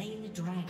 slain the dragon.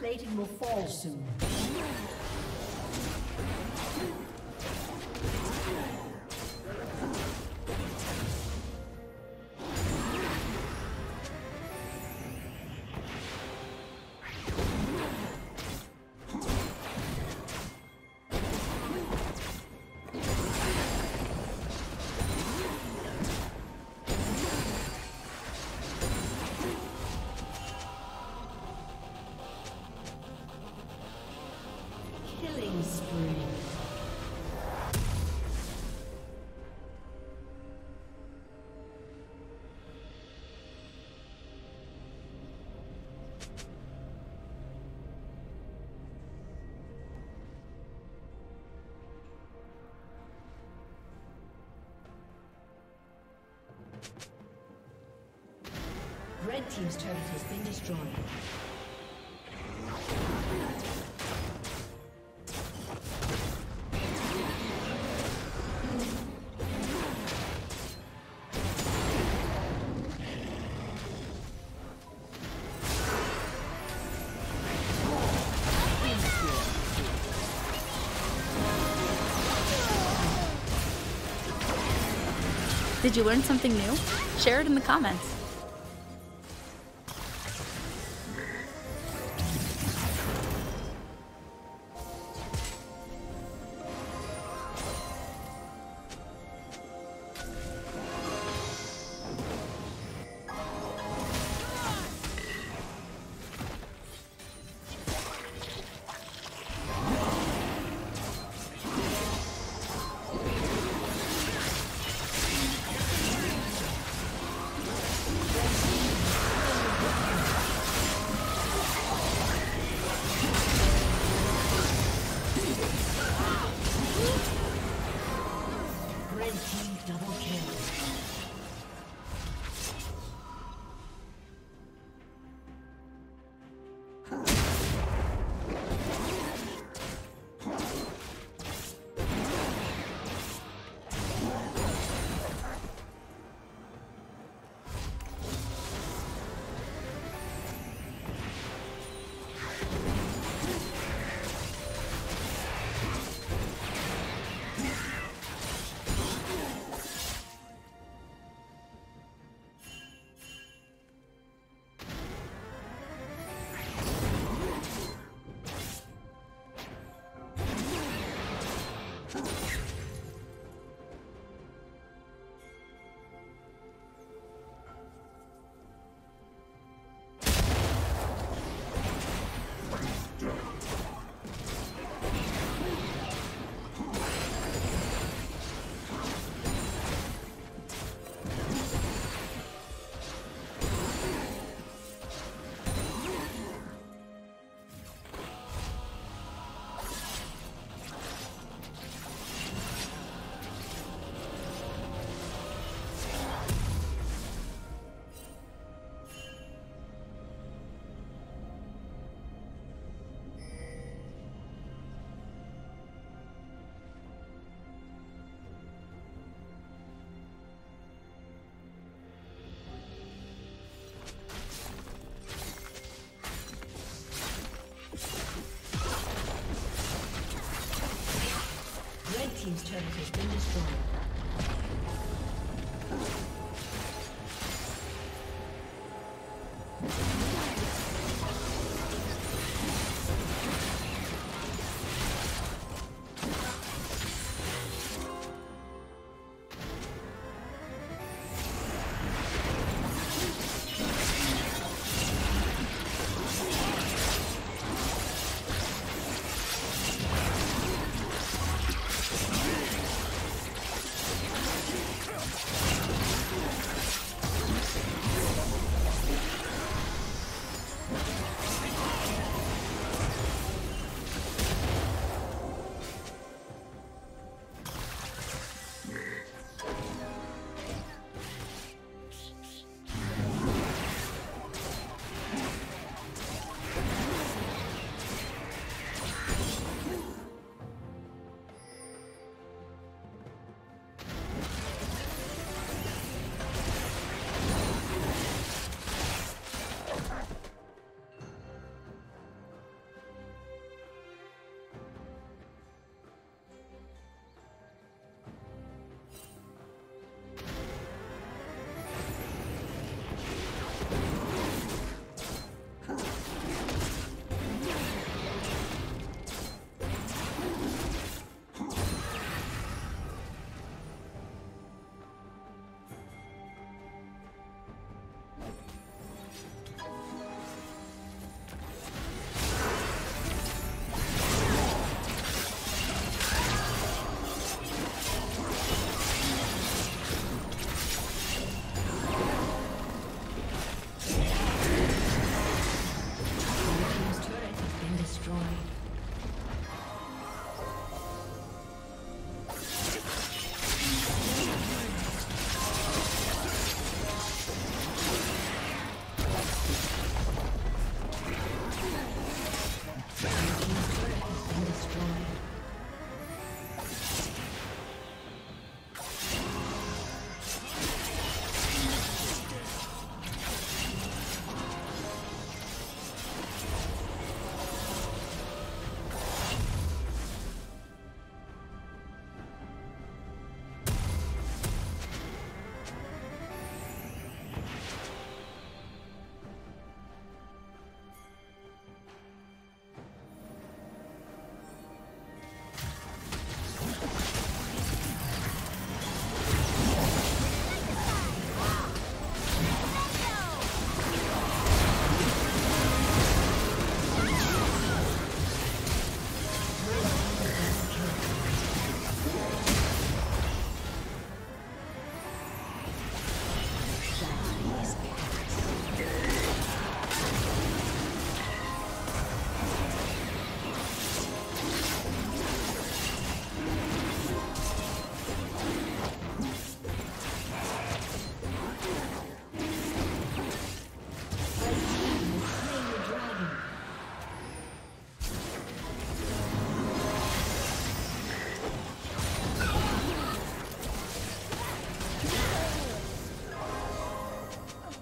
Plating will fall soon. Red team's turret has been destroyed. Did you learn something new? Share it in the comments.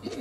Team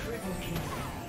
triple kill.